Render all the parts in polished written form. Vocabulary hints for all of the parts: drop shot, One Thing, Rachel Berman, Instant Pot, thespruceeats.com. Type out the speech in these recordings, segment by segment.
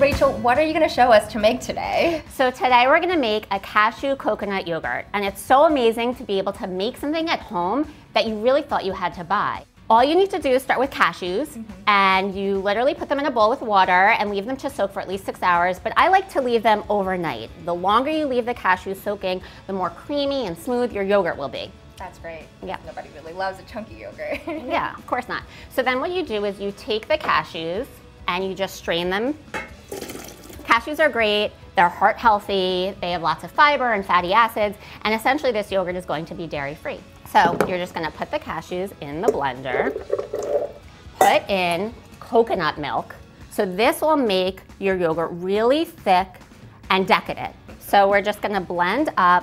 Rachel, what are you gonna show us to make today? So today we're gonna make a cashew coconut yogurt, and it's so amazing to be able to make something at home that you really thought you had to buy. All you need to do is start with cashews, and you literally put them in a bowl with water and leave them to soak for at least 6 hours, but I like to leave them overnight. The longer you leave the cashews soaking, the more creamy and smooth your yogurt will be. That's great. Yeah. Nobody really loves a chunky yogurt. Yeah, of course not. So then what you do is you take the cashews and you just strain them. Cashews are great. They're heart healthy. They have lots of fiber and fatty acids. And essentially this yogurt is going to be dairy free. So you're just gonna put the cashews in the blender, put in coconut milk. So this will make your yogurt really thick and decadent. So we're just gonna blend up.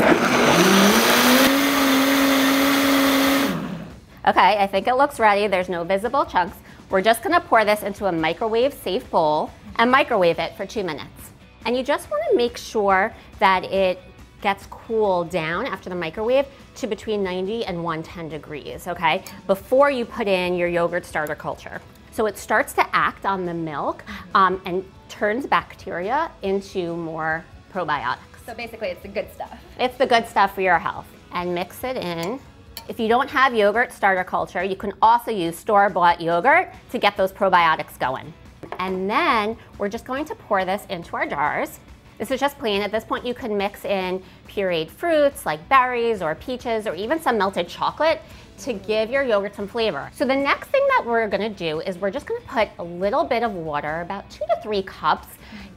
Okay, I think it looks ready. There's no visible chunks. We're just gonna pour this into a microwave-safe bowl and microwave it for 2 minutes. And you just wanna make sure that it gets cooled down after the microwave to between 90 and 110 degrees, okay? Before you put in your yogurt starter culture. So it starts to act on the milk and turns bacteria into more probiotics. So basically it's the good stuff. It's the good stuff for your health. And mix it in. If you don't have yogurt starter culture, you can also use store-bought yogurt to get those probiotics going. And then we're just going to pour this into our jars. This is just plain. At this point, you can mix in pureed fruits like berries or peaches or even some melted chocolate to give your yogurt some flavor. So the next thing that we're gonna do is we're just gonna put a little bit of water, about 2 to 3 cups,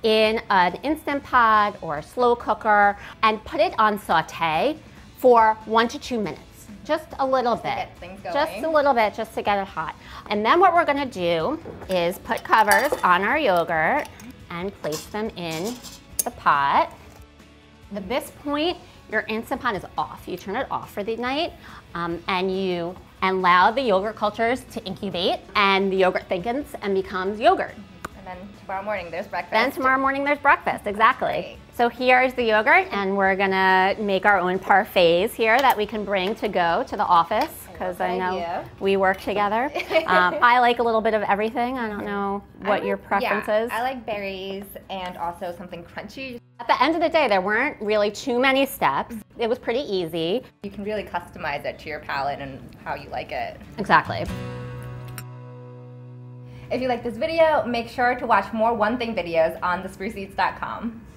in an Instant Pot or a slow cooker and put it on saute for 1 to 2 minutes. Just a little bit, just a little bit, just to get it hot. And then what we're gonna do is put covers on our yogurt and place them in the pot. At this point, your Instant Pot is off. You turn it off for the night and you allow the yogurt cultures to incubate, and the yogurt thickens and becomes yogurt. And then tomorrow morning there's breakfast. Then tomorrow morning there's breakfast, exactly. So here's the yogurt, and we're gonna make our own parfaits here that we can bring to go to the office, because I know we work together. I like a little bit of everything. I don't know what your preference is. I like berries and also something crunchy. At the end of the day, there weren't really too many steps. It was pretty easy. You can really customize it to your palate and how you like it. Exactly. If you like this video, make sure to watch more One Thing videos on thespruceeats.com.